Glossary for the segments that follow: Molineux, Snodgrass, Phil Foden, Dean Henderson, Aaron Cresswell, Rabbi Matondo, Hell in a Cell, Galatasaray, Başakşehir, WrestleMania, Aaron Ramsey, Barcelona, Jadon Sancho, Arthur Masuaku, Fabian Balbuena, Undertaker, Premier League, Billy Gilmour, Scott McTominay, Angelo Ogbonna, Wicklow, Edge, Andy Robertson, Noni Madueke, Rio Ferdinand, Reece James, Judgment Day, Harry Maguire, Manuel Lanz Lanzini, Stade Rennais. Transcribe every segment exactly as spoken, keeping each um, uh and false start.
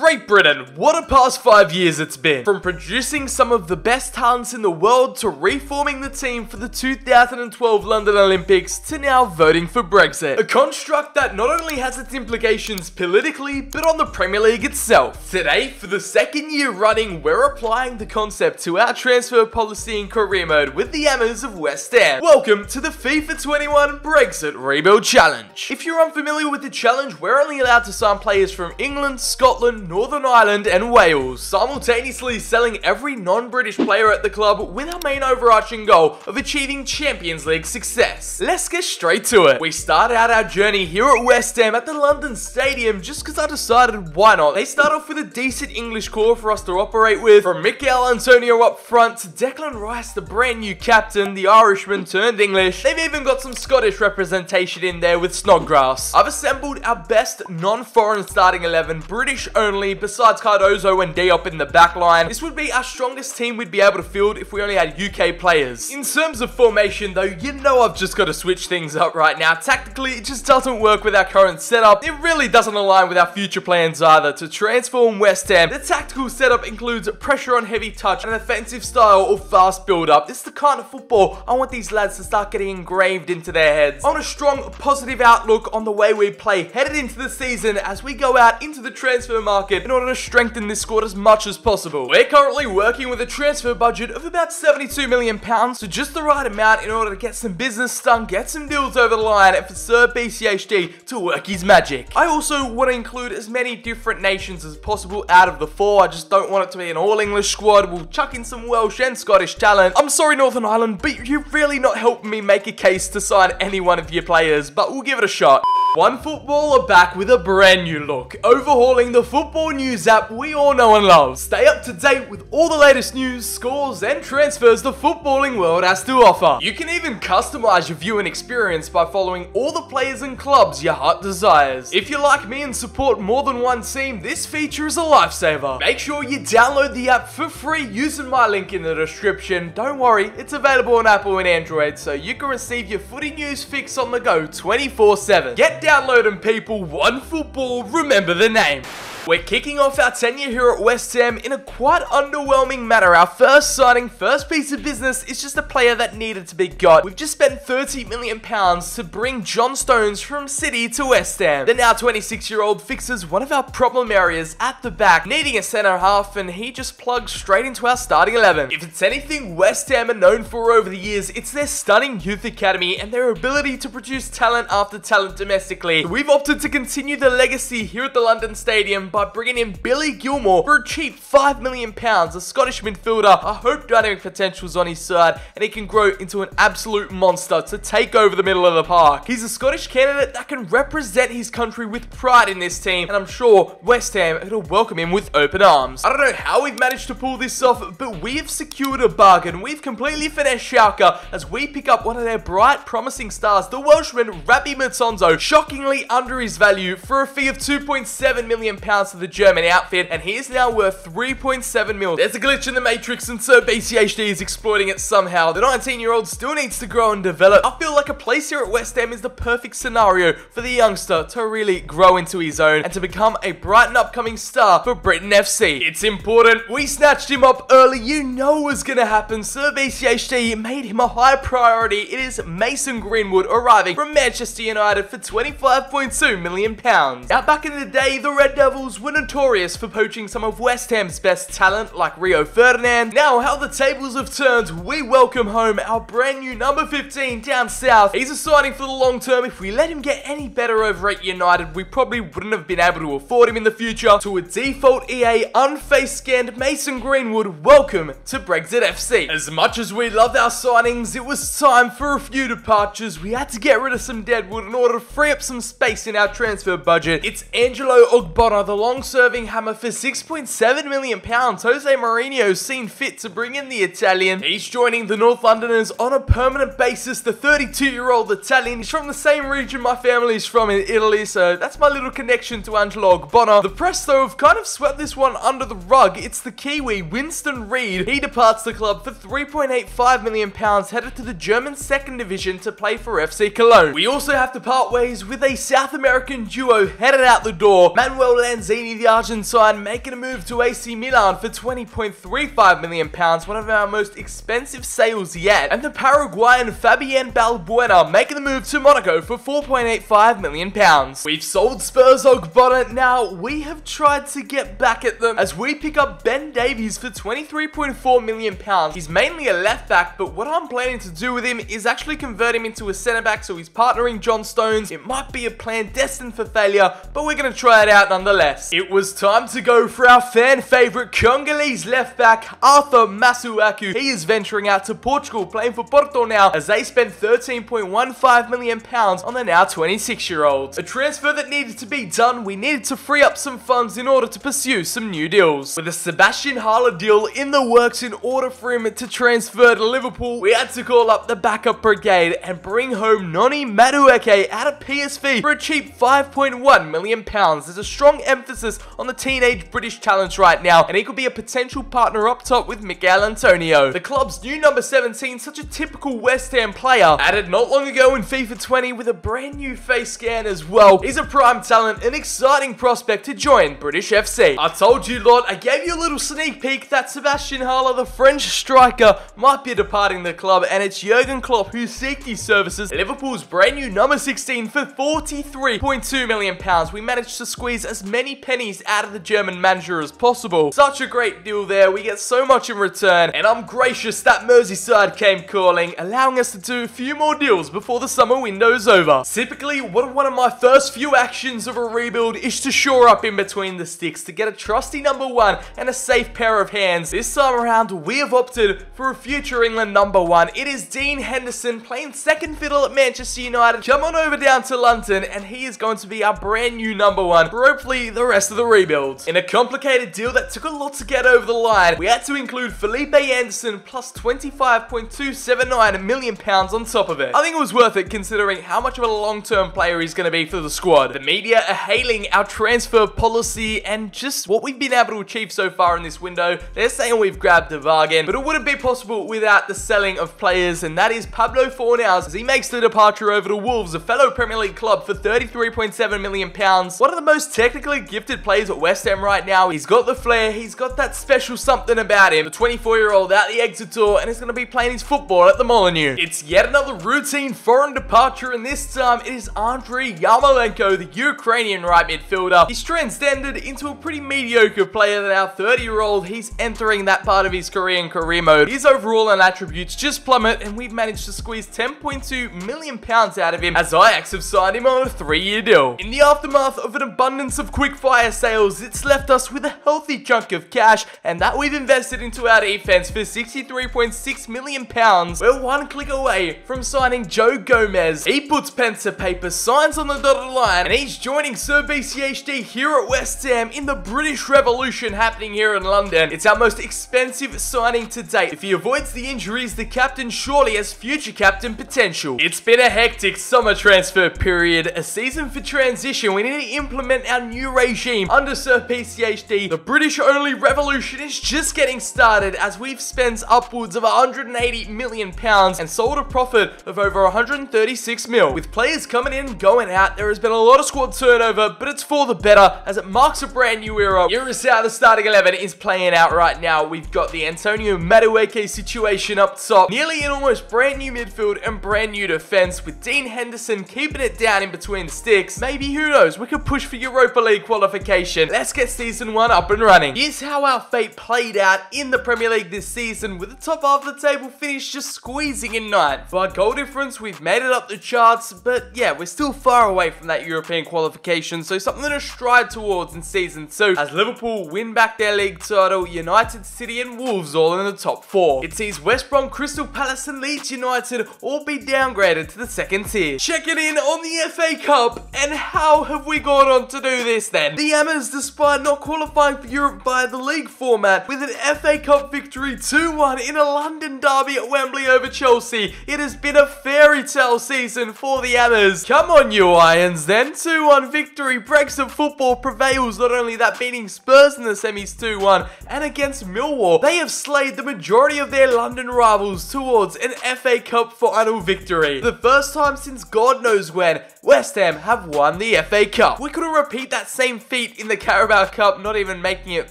Great Britain, what a past five years it's been. From producing some of the best talents in the world to reforming the team for the two thousand twelve London Olympics to now voting for Brexit. A construct that not only has its implications politically, but on the Premier League itself. Today, for the second year running, we're applying the concept to our transfer policy and career mode with the Hammers of West Ham. Welcome to the FIFA twenty-one Brexit Rebuild Challenge. If you're unfamiliar with the challenge, we're only allowed to sign players from England, Scotland, Northern Ireland and Wales, simultaneously selling every non-British player at the club with our main overarching goal of achieving Champions League success. Let's get straight to it. We started out our journey here at West Ham at the London Stadium just because I decided why not. They start off with a decent English core for us to operate with, from Michail Antonio up front to Declan Rice, the brand new captain, the Irishman turned English. They've even got some Scottish representation in there with Snodgrass. I've assembled our best non-foreign starting eleven, British only, besides Cardozo and Diop in the back line. This would be our strongest team we'd be able to field if we only had U K players. In terms of formation though, you know I've just got to switch things up right now. Tactically, it just doesn't work with our current setup. It really doesn't align with our future plans either to transform West Ham. The tactical setup includes pressure on heavy touch and an offensive style or fast build-up. This is the kind of football I want these lads to start getting engraved into their heads. I want a strong, positive outlook on the way we play headed into the season as we go out into the transfer market in order to strengthen this squad as much as possible. We're currently working with a transfer budget of about seventy-two million pounds, so just the right amount in order to get some business done, get some deals over the line, and for Sir B C H D to work his magic. I also want to include as many different nations as possible out of the four. I just don't want it to be an all-English squad. We'll chuck in some Welsh and Scottish talent. I'm sorry, Northern Ireland, but you're really not helping me make a case to sign any one of your players, but we'll give it a shot. One Football are back with a brand new look, overhauling the football Football news app we all know and love. Stay up to date with all the latest news, scores and transfers the footballing world has to offer. You can even customize your viewing experience by following all the players and clubs your heart desires. If you're like me and support more than one team, this feature is a lifesaver. Make sure you download the app for free using my link in the description. Don't worry, it's available on Apple and Android, so you can receive your footy news fix on the go twenty-four seven. Get downloading people, One Football, remember the name. We're kicking off our tenure here at West Ham in a quite underwhelming manner. Our first signing, first piece of business is just a player that needed to be got. We've just spent thirty million pounds to bring John Stones from City to West Ham. The now twenty-six-year-old fixes one of our problem areas at the back, needing a centre half, and he just plugs straight into our starting eleven. If it's anything West Ham are known for over the years, it's their stunning youth academy and their ability to produce talent after talent domestically. So we've opted to continue the legacy here at the London Stadium by bringing in Billy Gilmour for a cheap five million pounds, a Scottish midfielder. I hope dynamic potential's on his side and he can grow into an absolute monster to take over the middle of the park. He's a Scottish candidate that can represent his country with pride in this team, and I'm sure West Ham it'll welcome him with open arms. I don't know how we've managed to pull this off, but we have secured a bargain. We've completely finessed Schalke as we pick up one of their bright, promising stars, the Welshman Rabbi Matondo, shockingly under his value for a fee of two point seven million pounds to the German outfit, and he is now worth three point seven mil. There's a glitch in the matrix and Sir B C H D is exploiting it somehow. The nineteen-year-old still needs to grow and develop. I feel like a place here at West Ham is the perfect scenario for the youngster to really grow into his own and to become a bright and upcoming star for Brighton F C. It's important. We snatched him up early. You know what's going to happen. Sir B C H D made him a high priority. It is Mason Greenwood arriving from Manchester United for twenty-five point two million pounds. Now back in the day, the Red Devils were notorious for poaching some of West Ham's best talent like Rio Ferdinand. Now how the tables have turned, we welcome home our brand new number fifteen down south. He's a signing for the long term. If we let him get any better over at United, we probably wouldn't have been able to afford him in the future. To a default E A unface scanned Mason Greenwood, welcome to Brexit F C. As much as we love our signings, it was time for a few departures. We had to get rid of some deadwood in order to free up some space in our transfer budget. It's Angelo Ogbonna, the long-serving Hammer, for six point seven million pounds. Jose Mourinho's seen fit to bring in the Italian. He's joining the North Londoners on a permanent basis. The thirty-two-year-old Italian is from the same region my family's from in Italy, so that's my little connection to Angelo Ogbonna. The press, though, have kind of swept this one under the rug. It's the Kiwi, Winston Reid. He departs the club for three point eight five million pounds, headed to the German second division to play for F C Cologne. We also have to part ways with a South American duo headed out the door. Manuel Lanz Lanzini, the Argentine, making a move to A C Milan for twenty point three five million pounds, one of our most expensive sales yet. And the Paraguayan Fabian Balbuena making the move to Monaco for four point eight five million pounds. We've sold Spurs Ogbonna, now we have tried to get back at them as we pick up Ben Davies for twenty-three point four million pounds. He's mainly a left back, but what I'm planning to do with him is actually convert him into a centre back, so he's partnering John Stones. It might be a plan destined for failure, but we're going to try it out nonetheless. It was time to go for our fan favourite Congolese left back Arthur Masuaku. He is venturing out to Portugal, playing for Porto now, as they spend thirteen point one five million pounds on the now twenty-six year old. A transfer that needed to be done. We needed to free up some funds in order to pursue some new deals. With a Sebastian Haller deal in the works in order for him to transfer to Liverpool, we had to call up the backup brigade and bring home Noni Madueke out of P S V for a cheap five point one million pounds. There's a strong emphasis on the teenage British talent right now, and he could be a potential partner up top with Michail Antonio. The club's new number seventeen, such a typical West Ham player, added not long ago in FIFA twenty with a brand new face scan as well. He's a prime talent, an exciting prospect to join British F C. I told you lot, I gave you a little sneak peek that Sebastian Haller, the French striker, might be departing the club, and it's Jurgen Klopp who seeked these services. Liverpool's brand new number sixteen for forty-three point two million pounds. We managed to squeeze as many pennies out of the German manager as possible. Such a great deal there. We get so much in return, and I'm gracious that Merseyside came calling, allowing us to do a few more deals before the summer window's over. Typically, one of my first few actions of a rebuild is to shore up in between the sticks to get a trusty number one and a safe pair of hands. This time around, we have opted for a future England number one. It is Dean Henderson, playing second fiddle at Manchester United. Come on over down to London, and he is going to be our brand new number one for hopefully the rest of the rebuild. In a complicated deal that took a lot to get over the line, we had to include Felipe Anderson plus twenty-five point two seven nine million pounds on top of it. I think it was worth it considering how much of a long-term player he's going to be for the squad. The media are hailing our transfer policy and just what we've been able to achieve so far in this window. They're saying we've grabbed a bargain, but it wouldn't be possible without the selling of players, and that is Pablo Fornals as he makes the departure over to Wolves, a fellow Premier League club, for thirty-three point seven million pounds. One of the most technically gifted players at West Ham right now. He's got the flair, he's got that special something about him. The twenty-four year old out the Exeter, and is going to be playing his football at the Molineux. It's yet another routine foreign departure, and this time it is Andriy Yarmolenko, the Ukrainian right midfielder. He's transcended into a pretty mediocre player that our thirty year old, he's entering that part of his career in career mode. His overall and attributes just plummet, and we've managed to squeeze ten point two million pounds out of him as Ajax have signed him on a three year deal. In the aftermath of an abundance of quick fire sales, it's left us with a healthy chunk of cash, and that we've invested into our defense for sixty-three point six million pounds. We're one click away from signing Joe Gomez. He puts pen to paper, signs on the dotted line, and he's joining Sir B C H D here at West Ham in the British Revolution happening here in London. It's our most expensive signing to date. If he avoids the injuries, the captain surely has future captain potential. It's been a hectic summer transfer period, a season for transition. We need to implement our new regime under Sir P C H D. The British-only revolution is just getting started, as we've spent upwards of one hundred eighty million pounds and sold a profit of over one hundred thirty-six mil. With players coming in and going out, there has been a lot of squad turnover, but it's for the better as it marks a brand new era. Here is how the starting eleven is playing out right now. We've got the Antonio Madueke situation up top, nearly an almost brand new midfield and brand new defense, with Dean Henderson keeping it down in between the sticks. Maybe, who knows, we could push for Europa League qualification. Let's get season one up and running. Here's how our fate played out in the Premier League this season, with the top half of the table finish just squeezing in ninth. By goal difference, we've made it up the charts, but yeah, we're still far away from that European qualification, so something to strive towards in season two, as Liverpool win back their league title, United, City and Wolves all in the top four. It sees West Brom, Crystal Palace and Leeds United all be downgraded to the second tier. Checking in on the F A Cup, and how have we gone on to do this then? The Hammers, despite not qualifying for Europe via the league format, with an F A Cup victory two one in a London derby at Wembley over Chelsea. It has been a fairy tale season for the Hammers. Come on you Irons then. two one victory. Brexit football prevails, not only that, beating Spurs in the semis two one, and against Millwall they have slayed the majority of their London rivals towards an F A Cup final victory. For the first time since God knows when, West Ham have won the F A Cup. We couldn't repeat that same same feat in the Carabao Cup, not even making it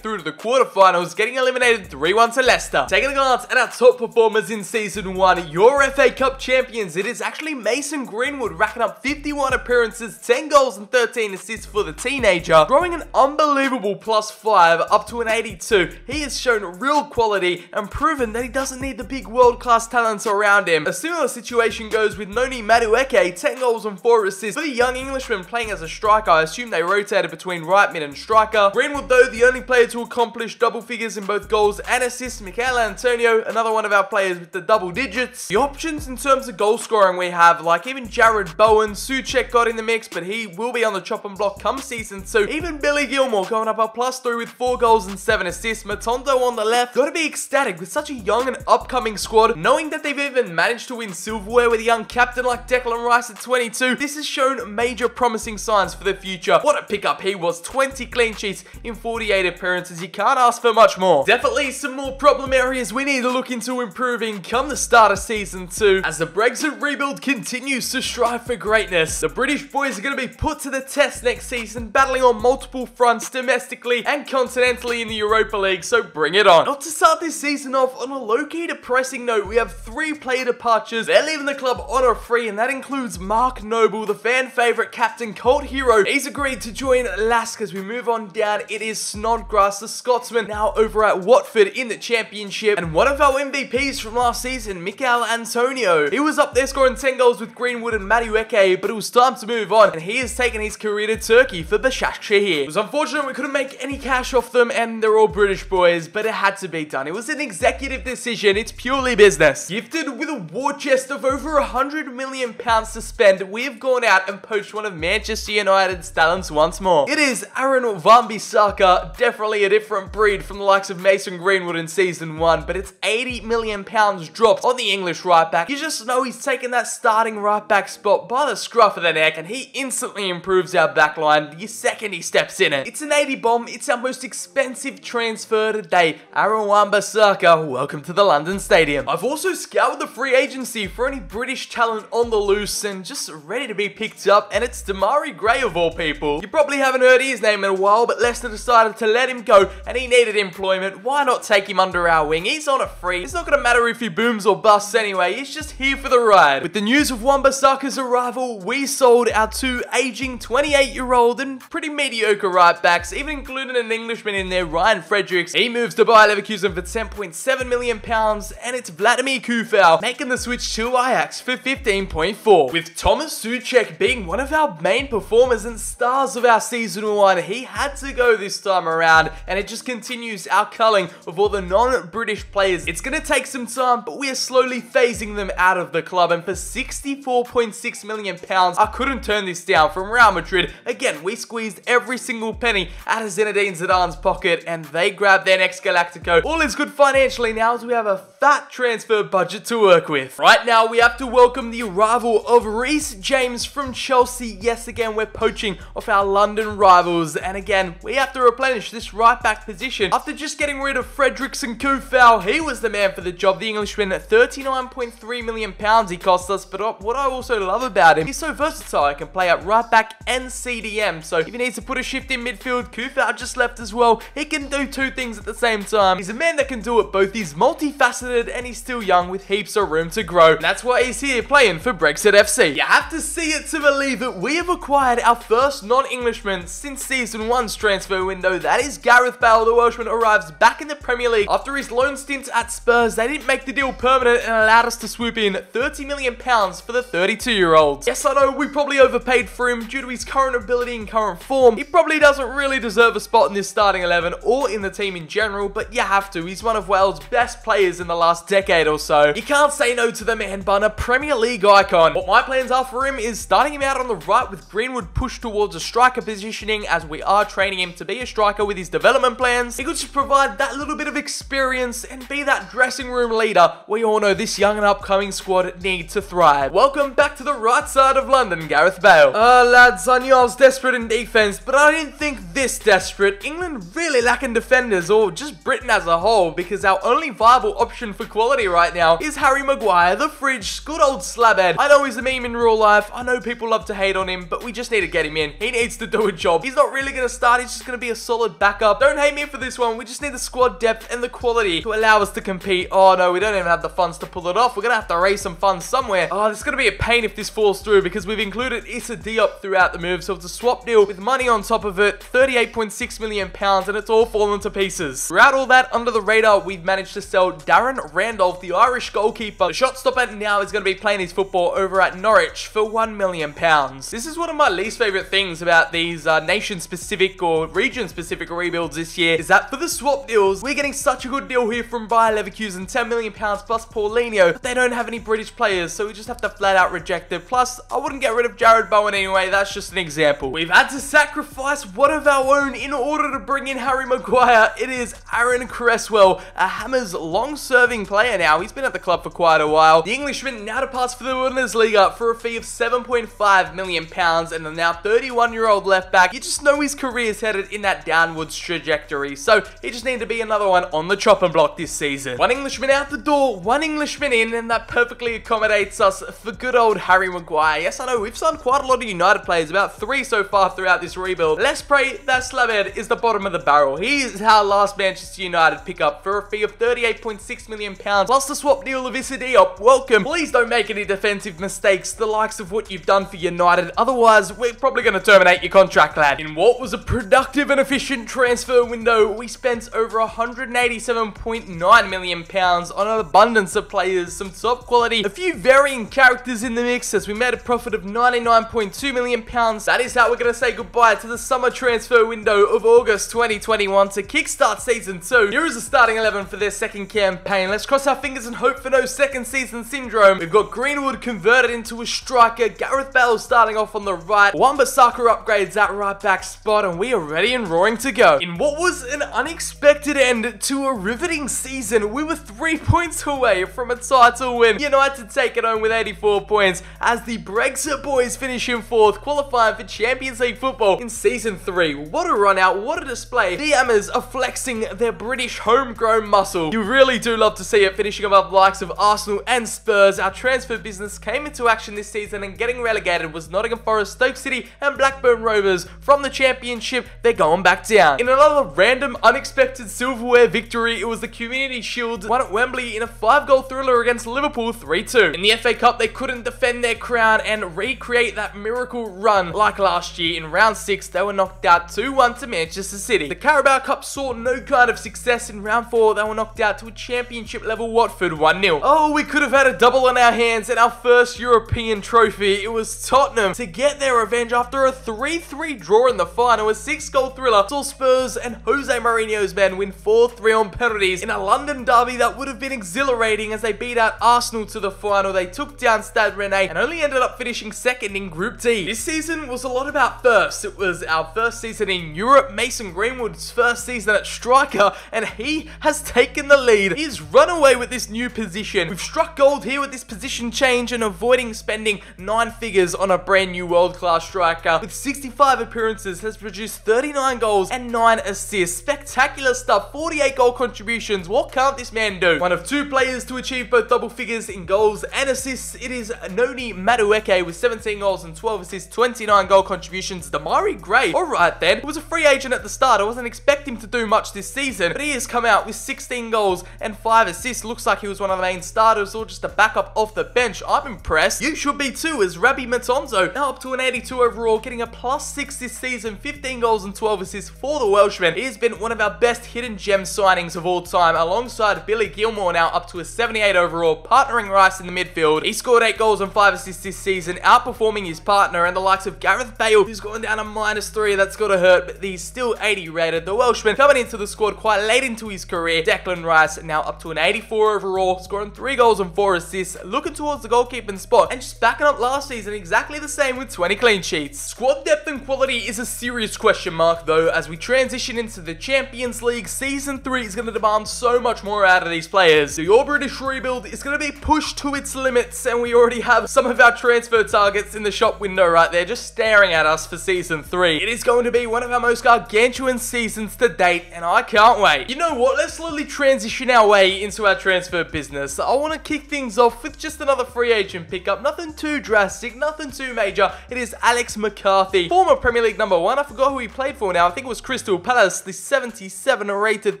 through to the quarterfinals, getting eliminated three one to Leicester. Taking a glance at our top performers in Season one, your F A Cup champions, it is actually Mason Greenwood racking up fifty-one appearances, ten goals and thirteen assists for the teenager, throwing an unbelievable plus five up to an eighty-two. He has shown real quality and proven that he doesn't need the big world-class talents around him. A similar situation goes with Noni Madueke, ten goals and four assists. For the young Englishman playing as a striker, I assume they rotated between right mid and striker. Greenwood, though, the only player to accomplish double figures in both goals and assists. Michail Antonio, another one of our players with the double digits. The options in terms of goal scoring we have, like even Jared Bowen, Suchek got in the mix, but he will be on the chopping block come season two. Even Billy Gilmour going up a plus three with four goals and seven assists. Matondo on the left. Gotta be ecstatic with such a young and upcoming squad, knowing that they've even managed to win silverware with a young captain like Declan Rice at twenty-two. This has shown major promising signs for the future. What a pickup he was. twenty clean sheets in forty-eight appearances. You can't ask for much more. Definitely some more problem areas we need to look into improving come the start of season two, as the Brexit rebuild continues to strive for greatness. The British boys are going to be put to the test next season, battling on multiple fronts domestically and continentally in the Europa League, so bring it on. Not to start this season off on a low-key depressing note, we have three player departures. They're leaving the club on a free, and that includes Mark Noble, the fan favourite captain, cult hero. He's agreed to join Lask as we move on down. It is Snodgrass, the Scotsman, now over at Watford in the Championship, and one of our M V Ps from last season, Michail Antonio. He was up there scoring ten goals with Greenwood and Madueke, but it was time to move on, and he has taken his career to Turkey for Başakşehir. It was unfortunate we couldn't make any cash off them, and they're all British boys, but it had to be done. It was an executive decision. It's purely business. Gifted with a war chest of over one hundred million pounds to spend, we have gone out and poached one of Manchester United's talents once more. It is Aaron Wan-Bissaka, definitely a different breed from the likes of Mason Greenwood in Season one, but it's eighty million pounds dropped on the English right back. You just know he's taken that starting right back spot by the scruff of the neck, and he instantly improves our back line the second he steps in it. It's an eighty bomb. It's our most expensive transfer today. Aaron Wan-Bissaka, welcome to the London Stadium. I've also scoured the free agency for any British talent on the loose and just ready to be picked up, and it's Demarai Gray of all people. You probably haven't heard his name in a while, but Leicester decided to let him go and he needed employment. Why not take him under our wing? He's on a free. It's not going to matter if he booms or busts anyway. He's just here for the ride. With the news of Wan-Bissaka's arrival, we sold our two aging twenty-eight-year-old and pretty mediocre right backs, even including an Englishman in there, Ryan Fredericks. He moves to Bayer Leverkusen for ten point seven million pounds, and it's Vladimir Coufal making the switch to Ajax for fifteen point four. With Thomas Suchek being one of our main performers and stars of our Season one, he had to go this time around, and it just continues our culling of all the non-British players. It's going to take some time, but we are slowly phasing them out of the club, and for sixty-four point six million pounds, I couldn't turn this down from Real Madrid. Again, we squeezed every single penny out of Zinedine Zidane's pocket, and they grabbed their next Galactico. All is good financially now, as we have a fat transfer budget to work with. Right now, we have to welcome the arrival of Reece James from Chelsea. Yes, again, we're poaching off our London rivals, and again, we have to replenish this right-back position. After just getting rid of Fredericks and Coufal, he was the man for the job. The Englishman at thirty-nine point three million pounds he cost us, but what I also love about him, he's so versatile. He can play at right-back and C D M, so if he needs to put a shift in midfield, Coufal just left as well. He can do two things at the same time. He's a man that can do it both. He's multifaceted and he's still young with heaps of room to grow. And that's why he's here playing for Brexit F C. You have to see it to believe it. We have acquired our first non-Englishman since Season one's transfer window. That is Gareth Bale. The Welshman arrives back in the Premier League after his loan stint at Spurs. They didn't make the deal permanent and allowed us to swoop in thirty million pounds for the thirty-two-year-old. Yes, I know we probably overpaid for him due to his current ability and current form. He probably doesn't really deserve a spot in this starting eleven or in the team in general, but you have to. He's one of Wales' best players in the last decade or so. You can't say no to the man bun, a Premier League icon. What my plans are for him is starting him out on the right with Greenwood pushed towards a striker positioning, as we are training him to be a striker with his development plans. He could just provide that little bit of experience and be that dressing room leader. We all know this young and upcoming squad need to thrive. Welcome back to the right side of London, Gareth Bale. Uh, lads, I knew I was desperate in defence, but I didn't think this desperate. England really lacking defenders, or just Britain as a whole, because our only viable option for quality right now is Harry Maguire, the fridge, good old slabhead. I know he's a meme in real life. I know people love to hate on him, but we just need to get him in. He needs to do a job job. He's not really going to start. He's just going to be a solid backup. Don't hate me for this one. We just need the squad depth and the quality to allow us to compete. Oh, no, we don't even have the funds to pull it off. We're going to have to raise some funds somewhere. Oh, this is going to be a pain if this falls through because we've included Issa Diop throughout the move. So it's a swap deal with money on top of it, thirty-eight point six million pounds, and it's all fallen to pieces. Throughout all that, under the radar, we've managed to sell Darren Randolph, the Irish goalkeeper. The shot stopper now is going to be playing his football over at Norwich for one million pounds. This is one of my least favorite things about these uh, nation-specific or region-specific rebuilds this year, is that for the swap deals, we're getting such a good deal here from Bayer Leverkusen, ten million pounds plus Paulinho, but they don't have any British players, so we just have to flat out reject it. Plus, I wouldn't get rid of Jared Bowen anyway. That's just an example. We've had to sacrifice one of our own in order to bring in Harry Maguire. It is Aaron Cresswell, a Hammers long-serving player now. He's been at the club for quite a while. The Englishman now to pass for the Bundesliga for a fee of seven point five million pounds, and the now thirty-one-year-old left back. You just know his career is headed in that downwards trajectory, so he just needed to be another one on the chopping block this season. One Englishman out the door, one Englishman in, and that perfectly accommodates us for good old Harry Maguire. Yes, I know we've signed quite a lot of United players, about three so far throughout this rebuild. Let's pray that Slaven is the bottom of the barrel. He is our last Manchester United pickup for a fee of thirty-eight point six million pounds, plus the swap deal of Issa Diop. Welcome. Please don't make any defensive mistakes, the likes of what you've done for United. Otherwise, we're probably going to terminate your contract, lad. In what was a productive and efficient transfer window, we spent over one hundred eighty-seven point nine million pounds on an abundance of players, some top quality, a few varying characters in the mix, as we made a profit of ninety-nine point two million pounds. That is how we're going to say goodbye to the summer transfer window of August twenty twenty-one to kickstart season two. Here is the starting eleven for their second campaign. Let's cross our fingers and hope for no second season syndrome. We've got Greenwood converted into a striker, Gareth Bale starting off on the right, Wan-Bissaka upgrades that right back spot, and we are ready and roaring to go. In what was an unexpected end to a riveting season, we were three points away from a title win. United take it home with eighty-four points as the Brexit boys finish in fourth, qualifying for Champions League football in season three. What a run out, what a display. The Hammers are flexing their British homegrown muscle. You really do love to see it, finishing above the likes of Arsenal and Spurs. Our transfer business came into action this season, and getting relegated was Nottingham Forest, Stoke City and Blackburn Rovers. From the Championship, they're going back down. In another random, unexpected silverware victory, it was the Community Shield won at Wembley in a five-goal thriller against Liverpool three two. In the F A Cup, they couldn't defend their crown and recreate that miracle run like last year. In round six, they were knocked out two one to Manchester City. The Carabao Cup saw no kind of success. In round four, they were knocked out to a Championship level Watford one nil. Oh, we could have had a double on our hands and our first European trophy. It was Tottenham to get their revenge after a three three draw in the final. A six-goal thriller saw Spurs and Jose Mourinho's men win four three on penalties in a London derby that would have been exhilarating, as they beat out Arsenal to the final. They took down Stade Rennais and only ended up finishing second in Group D. This season was a lot about firsts. It was our first season in Europe, Mason Greenwood's first season at striker, and he has taken the lead. He's run away with this new position. We've struck gold here with this position change and avoiding spending nine figures on a brand new world-class striker. With sixty-five appearances, has produced thirty-nine goals and nine assists. Spectacular stuff, forty-eight goal contributions. What can't this man do? One of two players to achieve both double figures in goals and assists. It is Noni Madueke with seventeen goals and twelve assists, twenty-nine goal contributions. Demarai Gray, alright then. He was a free agent at the start. I wasn't expecting him to do much this season, but he has come out with sixteen goals and five assists. Looks like he was one of the main starters or just a backup off the bench. I'm impressed. You should be too, as Rabbi Matondo now up to an eighty-two overall, getting a plus six this season, fifteen goals and twelve assists for the Welshman. He has been one of our best hidden gem signings of all time, alongside Billy Gilmour, now up to a seventy-eight overall, partnering Rice in the midfield. He scored eight goals and five assists this season, outperforming his partner and the likes of Gareth Bale, who's gone down a minus three. That's got to hurt, but he's still eighty rated. The Welshman coming into the squad quite late into his career. Declan Rice now up to an eighty-four overall, scoring three goals and four assists, looking towards the goalkeeping spot and just backing up last season exactly the same with twenty clean sheets. Squad depth and quality is a serious question mark though, as we transition into the Champions League. Season three is going to demand so much more out of these players. The All British rebuild is going to be pushed to its limits, and we already have some of our transfer targets in the shop window right there, just staring at us for season three. It is going to be one of our most gargantuan seasons to date, and I can't wait. You know what? Let's slowly transition our way into our transfer business. I want to kick things off with just another free agent pickup. Nothing too drastic, nothing too major. It is Alex McCarthy, former Premier League League number one. I forgot who he played for now. I think it was Crystal Palace, the seventy-seven rated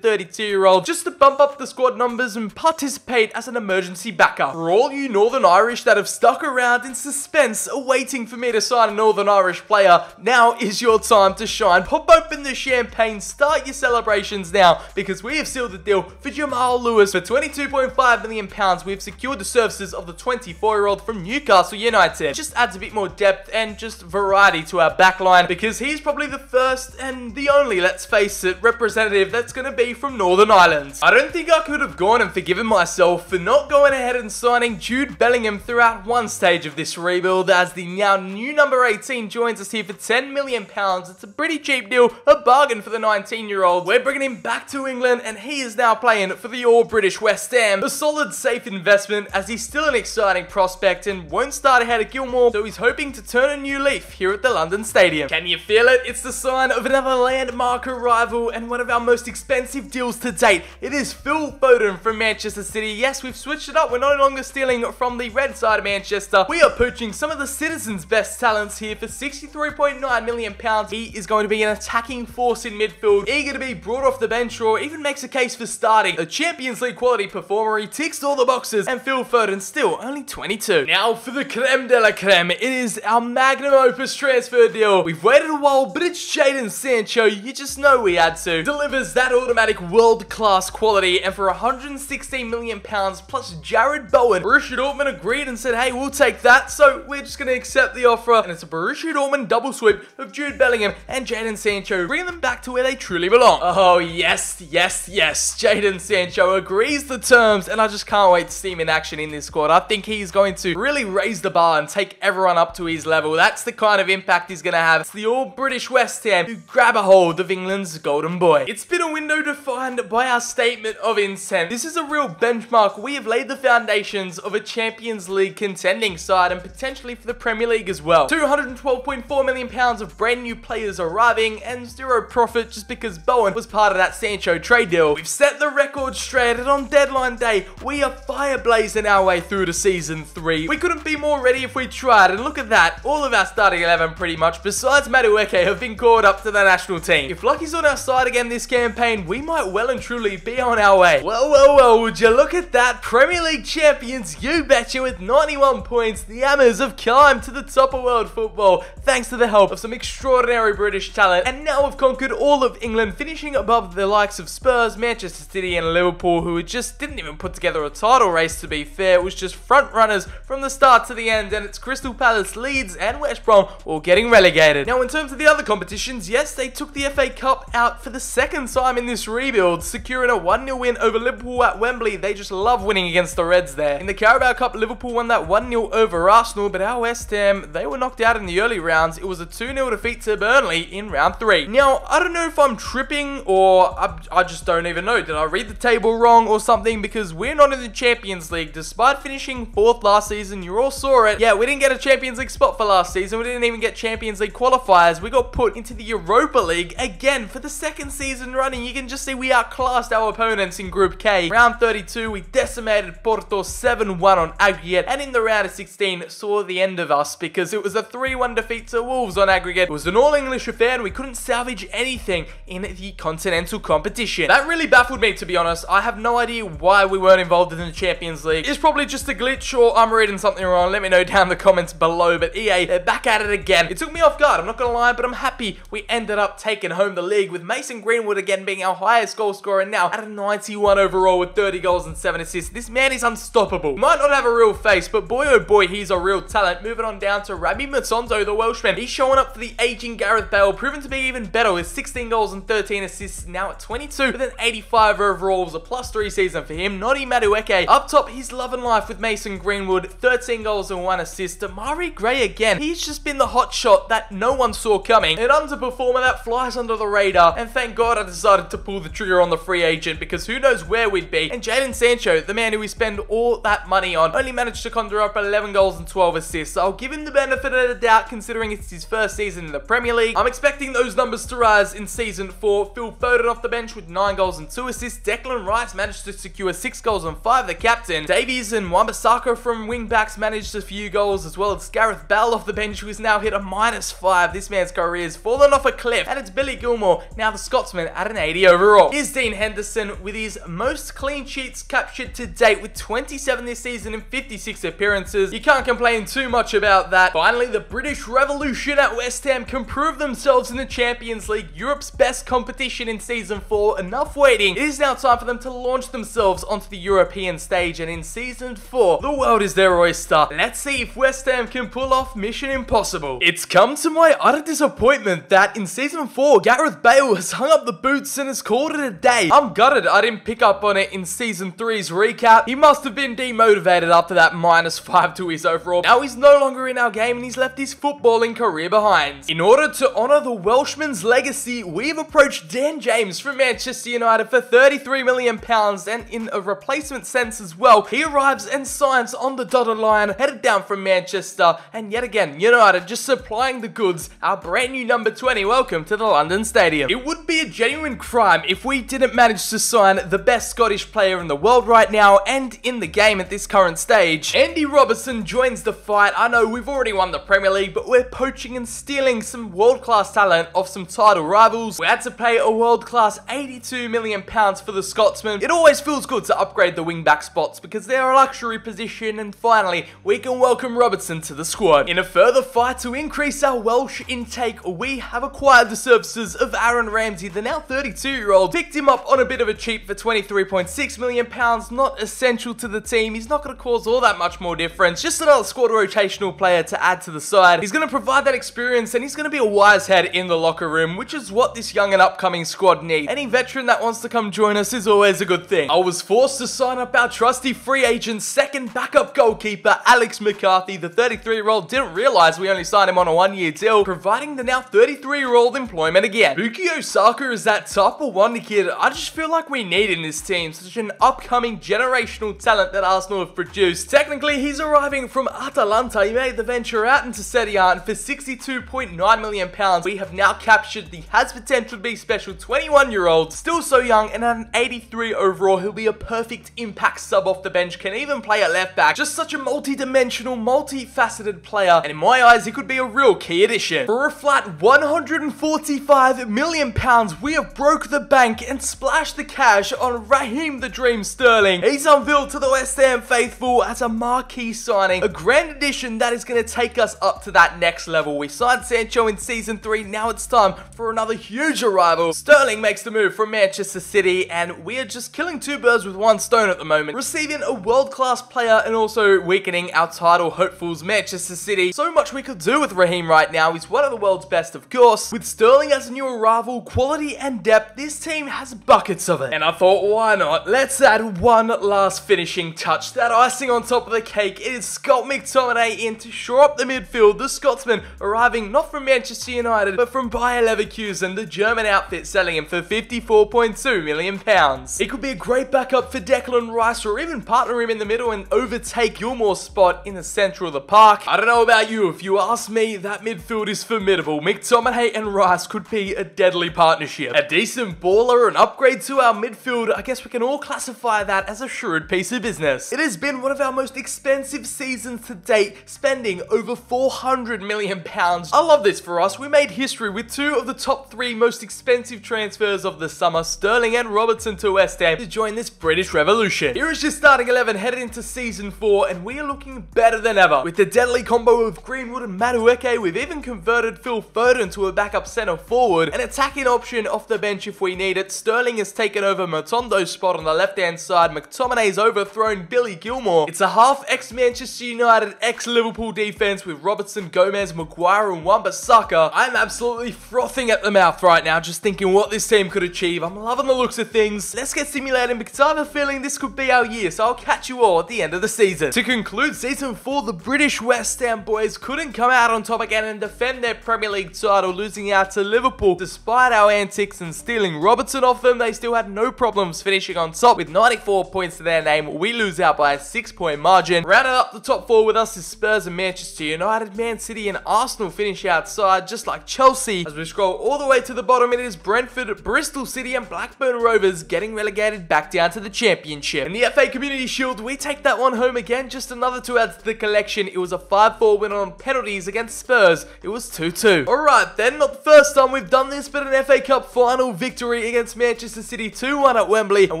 thirty-two year old, just to bump up the squad numbers and participate as an emergency backup. For all you Northern Irish that have stuck around in suspense awaiting for me to sign a Northern Irish player, now is your time to shine. Pop open the champagne, start your celebrations now, because we have sealed the deal for Jamal Lewis. For twenty-two point five million pounds, we've secured the services of the twenty-four year old from Newcastle United. Just adds a bit more depth and just variety to our backline, because he's probably the first and the only, let's face it, representative that's going to be from Northern Ireland. I don't think I could have gone and forgiven myself for not going ahead and signing Jude Bellingham throughout one stage of this rebuild, as the now new number eighteen joins us here for ten million pounds. It's a pretty cheap deal, a bargain for the nineteen year old. We're bringing him back to England and he is now playing for the all-British West Ham. A solid, safe investment, as he's still an exciting prospect and won't start ahead of Gilmour, so he's hoping to turn a new leaf here at the London Stadium. Can you feel it? It's the sign of another landmark arrival and one of our most expensive deals to date. It is Phil Foden from Manchester City. Yes, we've switched it up. We're no longer stealing from the red side of Manchester. We are poaching some of the citizens' best talents here for sixty-three point nine million pounds. He is going to be an attacking force in midfield, eager to be brought off the bench or even makes a case for starting. A Champions League quality performer, he ticks all the boxes, and Phil Foden still only twenty-two. Now for the creme de la creme. It is our magnum opus transfer deal. We've waited a while, but it's Jadon Sancho. You just know we had to. Delivers that automatic world-class quality, and for one hundred sixteen million pounds plus Jared Bowen, Borussia Dortmund agreed and said, hey, we'll take that, so we're just going to accept the offer. And it's a Borussia Dortmund double sweep of Jude Bellingham and Jadon Sancho, bringing them back to where they truly belong. Oh, yes, yes, yes. Jadon Sancho agrees the terms, and I just can't wait to see him in action in this squad. I think he's going to really raise the bar and take everyone up to his level. That's the kind of impact he's going to have. It's the all-British West Ham who grab a hold of England's golden boy. It's been a window defined by our statement of intent. This is a real benchmark. We have laid the foundations of a Champions League contending side and potentially for the Premier League as well. two hundred twelve point four million pounds of brand new players arriving and zero profit just because Bowen was part of that Sancho trade deal. We've set the record straight, and on deadline day, we are fire blazing our way through to season three. We couldn't be more ready if we tried, and look at that. All of our starting eleven pretty much, besides Madueke, have been called up to the national team. If Lucky's on our side again this campaign, we might well and truly be on our way. Well, well, well, would you look at that. Premier League champions, you betcha, with ninety-one points. The Hammers have climbed to the top of world football thanks to the help of some extraordinary British talent, and now have conquered all of England, finishing above the likes of Spurs, Manchester City and Liverpool, who just didn't even put together a title race, to be fair. It was just front runners from the start to the end, and it's Crystal Palace, Leeds and West Brom all getting relegated. Now in terms of the other competitions, yes, they took the F A Cup out for the second time in this rebuild, securing a one nil win over Liverpool at Wembley. They just love winning against the Reds there. In the Carabao Cup, Liverpool won that one nil over Arsenal, but our West Ham, they were knocked out in the early rounds. It was a two nil defeat to Burnley in round three. Now, I don't know if I'm tripping or I, I just don't even know. Did I read the table wrong or something? Because we're not in the Champions League. Despite finishing fourth last season, you all saw it. Yeah, we didn't get a Champions League spot for last season. We didn't even get Champions League qualifiers. We got put into the Europa League again for the second season running. You can just see we outclassed our opponents in Group K. Round thirty-two, we decimated Porto seven one on aggregate, and in the round of sixteen saw the end of us because it was a three one defeat to Wolves on aggregate. It was an all-English affair and we couldn't salvage anything in the continental competition. That really baffled me, to be honest. I have no idea why we weren't involved in the Champions League. It's probably just a glitch or I'm reading something wrong. Let me know down in the comments below. But E A, they're back at it again. It took me off guard, I'm not gonna lie, but I'm happy we ended up taking home the league, with Mason Greenwood again being our highest goal scorer now at a ninety-one overall with thirty goals and seven assists. This man is unstoppable. He might not have a real face, but boy oh boy, he's a real talent. Moving on down to Rabbi Matondo, the Welshman. He's showing up for the aging Gareth Bale, proven to be even better with sixteen goals and thirteen assists now at twenty-two with an eighty-five overall. It was a plus three season for him. Noni Madueke up top, he's loving life with Mason Greenwood, thirteen goals and one assist. Demarai Gray again, he's just been the hot shot that no one saw coming. An underperformer that flies under the radar, and thank God I decided to pull the trigger on the free agent, because who knows where we'd be. And Jadon Sancho, the man who we spend all that money on, only managed to conjure up eleven goals and twelve assists. So I'll give him the benefit of the doubt considering it's his first season in the Premier League. I'm expecting those numbers to rise in season four. Phil Foden off the bench with nine goals and two assists. Declan Rice managed to secure six goals and five, the captain. Davies and Wan-Bissaka from wing backs managed a few goals, as well as Gareth Bale off the bench, who has now hit a minus five. this man's career has fallen off a cliff, and it's Billy Gilmour, now the Scotsman, at an eighty overall. Here's Dean Henderson with his most clean sheets captured to date with twenty-seven this season in fifty-six appearances. You can't complain too much about that. Finally, the British Revolution at West Ham can prove themselves in the Champions League, Europe's best competition in season four. Enough waiting. It is now time for them to launch themselves onto the European stage, and in season four, the world is their oyster. Let's see if West Ham can pull off Mission Impossible. It's come to my utter disappointment that in season four, Gareth Bale has hung up the boots and has called it a day. I'm gutted I didn't pick up on it in season three's recap. He must have been demotivated after that minus five to his overall. Now he's no longer in our game and he's left his footballing career behind. In order to honour the Welshman's legacy, we've approached Dan James from Manchester United for thirty-three million pounds, and in a replacement sense as well, he arrives and signs on the dotted line, headed down from Manchester, and yet again, United just supplying the goods, our brand new number twenty, welcome to the London Stadium. It would be a genuine crime if we didn't manage to sign the best Scottish player in the world right now, and in the game at this current stage. Andy Robertson joins the fight. I know we've already won the Premier League, but we're poaching and stealing some world-class talent off some title rivals. We had to pay a world-class eighty-two million pounds for the Scotsman. It always feels good to upgrade the wing-back spots because they are a luxury position, and finally, we can welcome Robertson to the squad. In a further fight to increase our Welsh intake, we have acquired the services of Aaron Ramsey, the now thirty-two-year-old. Picked him up on a bit of a cheap for twenty-three point six million pounds, not essential to the team. He's not going to cause all that much more difference. Just another squad rotational player to add to the side. He's going to provide that experience, and he's going to be a wise head in the locker room, which is what this young and upcoming squad needs. Any veteran that wants to come join us is always a good thing. I was forced to sign up our trusty free agent second backup goalkeeper, Alex McCarthy. The thirty-three-year-old didn't realise we only signed him on a one-year deal, providing the now thirty-three-year-old employment again. Bukayo Saka is that type of wonder kid I just feel like we need in this team, such an upcoming generational talent that Arsenal have produced. Technically, he's arriving from Atalanta. He made the venture out into Serie A, and for sixty-two point nine million pounds, we have now captured the has potential to be special twenty-one-year-old, still so young, and at an eighty-three overall, he'll be a perfect impact sub off the bench, can even play at left back. Just such a multi-dimensional, multi-faceted player, and in my eyes, he could be a real key addition. For a flat one hundred forty-five million pounds, we have broke the bank and splashed the cash on Raheem the Dream Sterling. He's unveiled to the West Ham faithful as a marquee signing, a grand addition that is going to take us up to that next level. We signed Sancho in season three, now it's time for another huge arrival. Sterling makes the move from Manchester City, and we are just killing two birds with one stone at the moment, receiving a world-class player and also weakening our title hopefuls, Manchester City. So much we could do with Raheem right now. He's one of the world's best, of course. With Sterling as a new arrival, quality and depth, this team has buckets of it. And I thought, why not? Let's add one last finishing touch, that icing on top of the cake. It is Scott McTominay in to shore up the midfield. The Scotsman arriving not from Manchester United, but from Bayer Leverkusen, the German outfit selling him for fifty-four point two million pounds. It could be a great backup for Declan Rice, or even partner him in the middle and overtake Gilmour's spot in the centre of the park. I don't know about you, if you ask me, that midfield is formidable. McTominay and Rice could be a deadly partnership. A decent baller, an upgrade to our midfield, I guess we can all classify that as a shrewd piece of business. It has been one of our most expensive seasons to date, spending over four hundred million pounds. I love this for us. We made history with two of the top three most expensive transfers of the summer, Sterling and Robertson to West Ham, to join this British Revolution. Here is your starting eleven headed into season four, and we are looking better than ever. With the deadly combo of Greenwood and Madueke, we've even converted Phil Foden to a backup centre forward, an attacking option off the bench if we need it. Sterling has taken over Matondo's spot on the left-hand side, McTominay's overthrown Billy Gilmour. It's a half ex-Manchester United, ex-Liverpool defence with Robertson, Gomez, Maguire and Wan-Bissaka. I'm absolutely frothing at the mouth right now, just thinking what this team could achieve. I'm loving the looks of things. Let's get simulating because I have a feeling this could be our year, so I'll catch you all at the end of the season. To conclude season four, the British West Ham boys couldn't come out on top again and defend their Premier League title, losing out to Liverpool. Despite our antics and stealing Robertson off them, they still had no problems finishing on top. With ninety-four points to their name, we lose out by a six-point margin. Rounded up the top four with us is Spurs and Manchester United. Man City and Arsenal finish outside, just like Chelsea. As we scroll all the way to the bottom, it is Brentford, Bristol City and Blackburn Rovers getting relegated back down to the Championship. In the F A Community Shield, we take that one home again. Just another two adds to the collection. It was a five four win on penalties against Spurs. It was was two two. Alright then, not the first time we've done this, but an F A Cup final victory against Manchester City two one at Wembley, and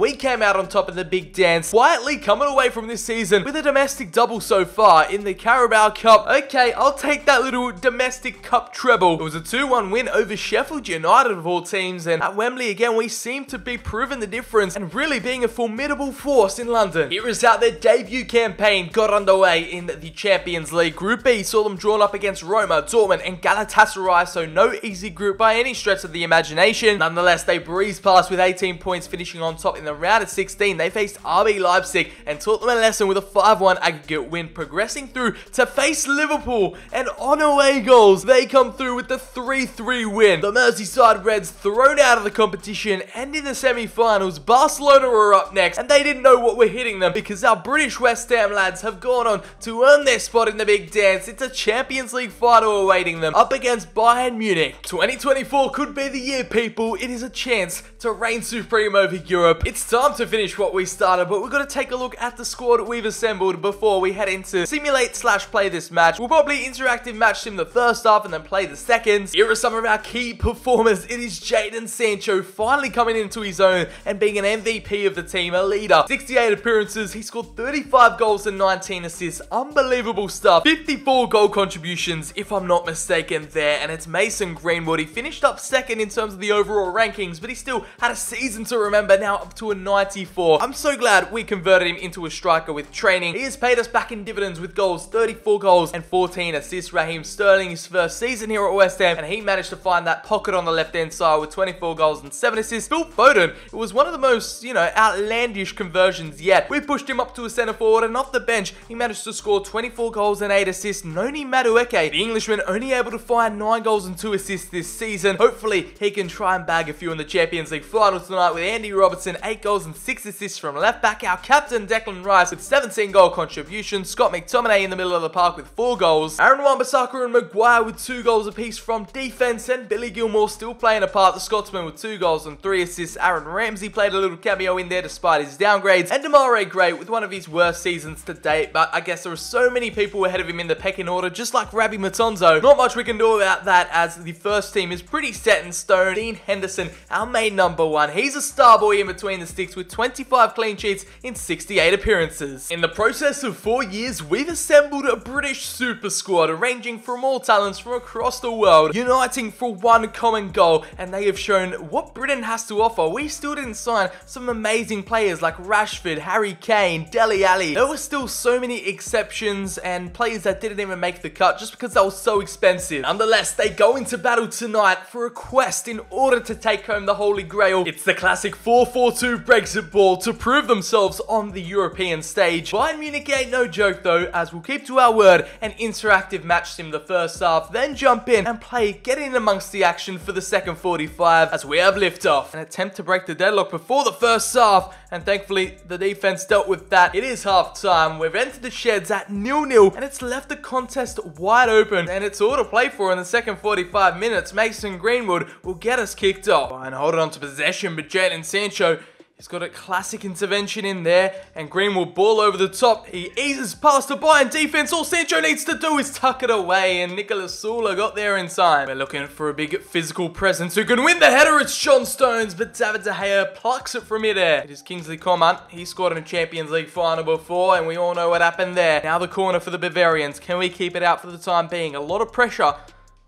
we came out on top in the big dance, quietly coming away from this season with a domestic double so far in the Carabao Cup. Okay, I'll take that little domestic cup treble. It was a two one win over Sheffield United of all teams, and at Wembley again we seem to be proving the difference and really being a formidable force in London. Here is how their debut campaign got underway in the Champions League. Group B saw them drawn up against Roma, Dortmund and Galatasaray, so no easy group by any stretch of the imagination. Nonetheless, they breezed past with eighteen points, finishing on top in the round of sixteen. They faced R B Leipzig and taught them a lesson with a five one aggregate win, progressing through to face Liverpool, and on away goals, they come through with the three three win. The Merseyside Reds thrown out of the competition, and in the semi-finals, Barcelona were up next, and they didn't know what were hitting them because our British West Ham lads have gone on to earn their spot in the big dance. It's a Champions League final awaiting them, up against Bayern Munich. twenty twenty-four could be the year, people. It is a chance to reign supreme over Europe. It's time to finish what we started, but we're going to take a look at the squad we've assembled before we head into simulate slash play this match. We'll probably interactive match him the first half and then play the seconds. Here are some of our key performers. It is Jadon Sancho finally coming into his own and being an M V P of the team, a leader. sixty-eight appearances, he scored thirty-five goals and nineteen assists. Unbelievable stuff. fifty-four goal contributions, if I'm not mistaken there, and it's Mason Greenwood. He finished up second in terms of the overall rankings, but he still had a season to remember, now up to a ninety-four. I'm so glad we converted him into a striker with training. He has paid us back in dividends with goals, thirty-four goals and fourteen assists. Raheem Sterling, his first season here at West Ham, and he managed to find that pocket on the left-hand side with twenty-four goals and seven assists. Phil Foden, it was one of the most, you know, outlandish conversions yet. We pushed him up to a centre-forward, and off the bench, he managed to score twenty-four goals and eight assists. Noni Madueke, the Englishman, only able to find nine goals and two assists this season. Hopefully, he can try and bag a few in the Champions League final tonight with Andy Robertson, eight goals and six assists from left-back. Our captain, Declan Rice, with seventeen goal contributions. Scott McTominay in the middle of the park with four goals. Aaron Wan-Bissaka and Maguire with two goals apiece from defense, and Billy Gilmour still playing a part, the Scotsman with two goals and three assists. Aaron Ramsey played a little cameo in there despite his downgrades, and Demarai Gray with one of his worst seasons to date, but I guess there are so many people ahead of him in the pecking order, just like Rabbi Matondo. Not much we can do about that, as the first team is pretty set in stone. Dean Henderson, our main number one, he's a star boy in between the sticks with twenty-five clean sheets in sixty-eight appearances. In the process of four years, we've assembled a British super squad, ranging from all talents from across the world, uniting for one common goal, and they have shown what Britain has to offer. We still didn't sign some amazing players like Rashford, Harry Kane, Dele Alli. There were still so many exceptions and players that didn't even make the cut just because they were so expensive. Nonetheless, they go into battle tonight for a quest in order to take home the Holy Grail. It's the classic four four two Brexit ball to prove themselves on the European stage. Bayern Munich ain't no joke though, as we'll keep to our word and interactive matched him the first half, then jump in and play, get in amongst the action for the second forty-five as we have liftoff. An attempt to break the deadlock before the first half, and thankfully the defense dealt with that. It is half time, we've entered the sheds at nil nil, and it's left the contest wide open, and it's all to play for in the second forty-five minutes. Mason Greenwood will get us kicked off. Bayern holding on to possession, but Jadon Sancho, he's got a classic intervention in there, and Greenwood ball over the top. He eases past the Bayern defense. All Sancho needs to do is tuck it away, and Nicolas Sula got there in time. We're looking for a big physical presence who can win the header. It's John Stones, but David De Gea plucks it from midair. It is Kingsley Coman. He scored in a Champions League final before, and we all know what happened there. Now the corner for the Bavarians. Can we keep it out for the time being? A lot of pressure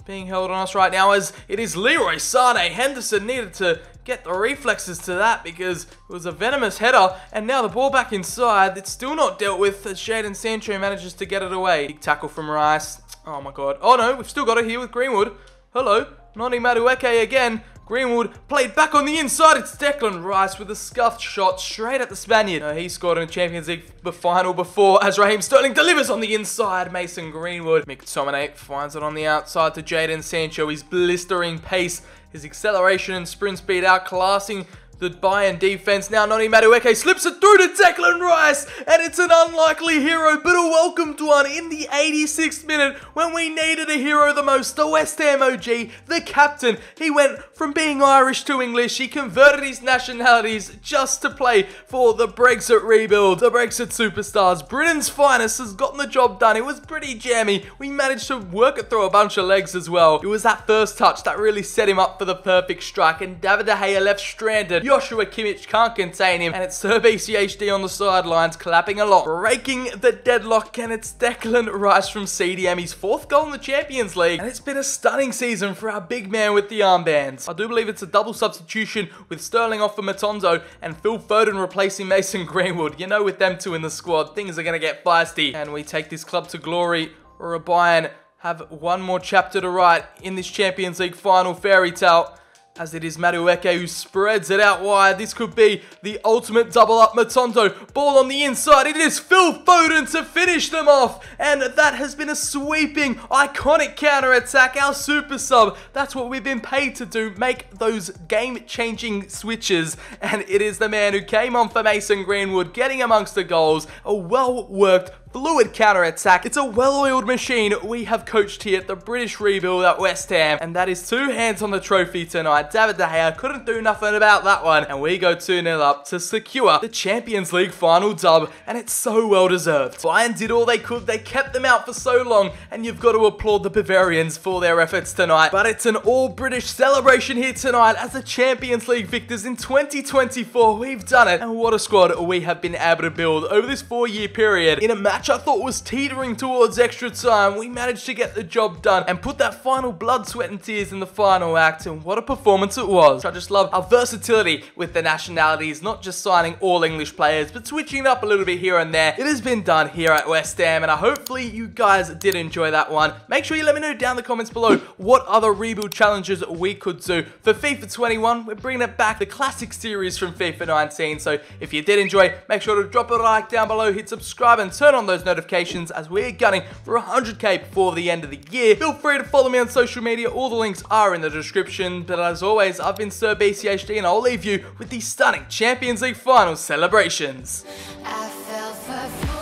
being held on us right now, as it is Leroy Sané. Henderson needed to get the reflexes to that because it was a venomous header, and now the ball back inside. It's still not dealt with as Jadon Sancho manages to get it away. Big tackle from Rice. Oh my god. Oh no, we've still got it here with Greenwood. Hello. Noni Madueke again. Greenwood played back on the inside. It's Declan Rice with a scuffed shot straight at the Spaniard. Uh, he scored in a Champions League final before as Raheem Sterling delivers on the inside. Mason Greenwood. McTominay finds it on the outside to Jadon Sancho. His blistering pace, his acceleration and sprint speed outclassing the Bayern defense. Now Noni Madueke slips it through to Declan Rice, and it's an unlikely hero, but a welcomed one in the eighty-sixth minute when we needed a hero the most. The West Ham O G, the captain, he went from being Irish to English. He converted his nationalities just to play for the Brexit rebuild. The Brexit superstars, Britain's finest, has gotten the job done. It was pretty jammy. We managed to work it through a bunch of legs as well. It was that first touch that really set him up for the perfect strike, and David De Gea left stranded. Joshua Kimmich can't contain him, and it's Sir B C H D on the sidelines, clapping a lot, breaking the deadlock, and it's Declan Rice from C D M, his fourth goal in the Champions League, and it's been a stunning season for our big man with the armbands. I do believe it's a double substitution with Sterling off for Matondo and Phil Foden replacing Mason Greenwood. You know, with them two in the squad, things are going to get feisty, and we take this club to glory, or a Bayern have one more chapter to write in this Champions League final fairy tale. As it is Madueke who spreads it out wide. This could be the ultimate double up. Matondo, ball on the inside. It is Phil Foden to finish them off. And that has been a sweeping, iconic counter-attack. Our super sub. That's what we've been paid to do. Make those game-changing switches. And it is the man who came on for Mason Greenwood, getting amongst the goals. A well-worked, fluid counter-attack. It's a well-oiled machine we have coached here at the British rebuild at West Ham. And that is two hands on the trophy tonight. David De Gea couldn't do nothing about that one. And we go two nil up to secure the Champions League final dub. And it's so well-deserved. Bayern did all they could. They kept them out for so long. And you've got to applaud the Bavarians for their efforts tonight. But it's an all-British celebration here tonight as the Champions League victors in twenty twenty-four. We've done it. And what a squad we have been able to build over this four-year period. In a match I thought was teetering towards extra time, we managed to get the job done and put that final blood, sweat and tears in the final act, and what a performance it was. I just love our versatility with the nationalities, not just signing all English players, but switching it up a little bit here and there. It has been done here at West Ham, and I hopefully you guys did enjoy that one. Make sure you let me know down in the comments below what other rebuild challenges we could do. For FIFA twenty-one, we're bringing it back, the classic series from FIFA nineteen, so if you did enjoy, make sure to drop a like down below, hit subscribe and turn on those notifications as we're gunning for one hundred K before the end of the year. Feel free to follow me on social media. All the links are in the description. But as always, I've been Sir B C H D, and I'll leave you with these stunning Champions League final celebrations. I fell for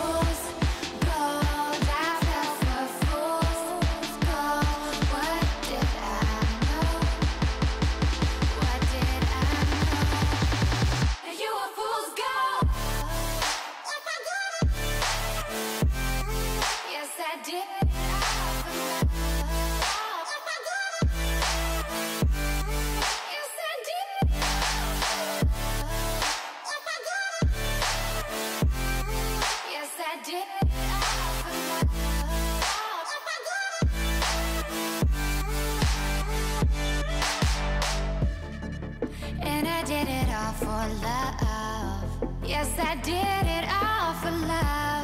for love, yes I did it all for love.